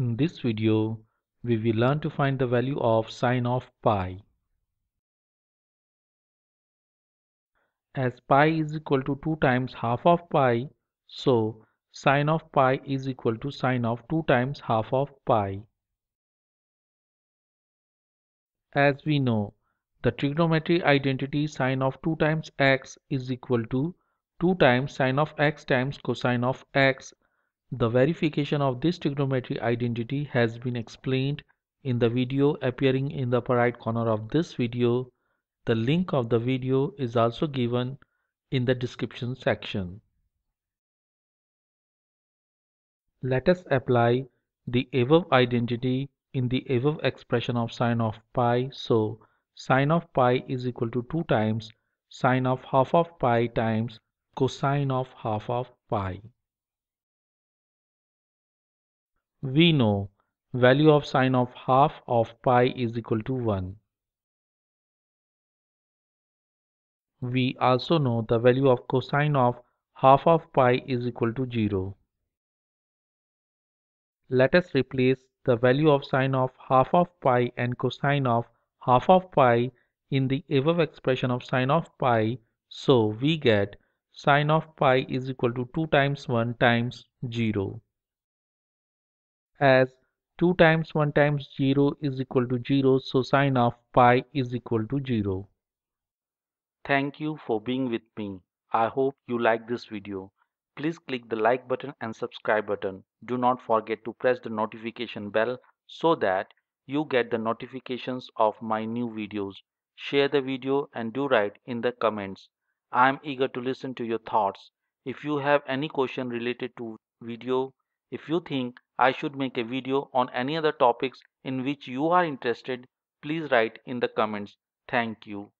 In this video, we will learn to find the value of sine of pi. As pi is equal to 2 times half of pi, so sine of pi is equal to sine of 2 times half of pi. As we know, the trigonometric identity sine of 2 times x is equal to 2 times sine of x times cosine of x. The verification of this trigonometric identity has been explained in the video appearing in the upper right corner of this video. The link of the video is also given in the description section. Let us apply the above identity in the above expression of sine of pi. So sine of pi is equal to 2 times sine of half of pi times cosine of half of pi. We know value of sine of half of pi is equal to 1. We also know the value of cosine of half of pi is equal to 0. Let us replace the value of sine of half of pi and cosine of half of pi in the above expression of sine of pi. So we get sine of pi is equal to 2 times 1 times 0. As 2 times 1 times 0 is equal to 0, so sine of pi is equal to 0. Thank you for being with me. I hope you like this video. Please click the like button and subscribe button. Do not forget to press the notification bell so that you get the notifications of my new videos. Share the video and do write in the comments. I am eager to listen to your thoughts. If you have any question related to video, if you think I should make a video on any other topics in which you are interested, please write in the comments. Thank you.